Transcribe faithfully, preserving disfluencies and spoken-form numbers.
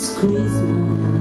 It's Christmas.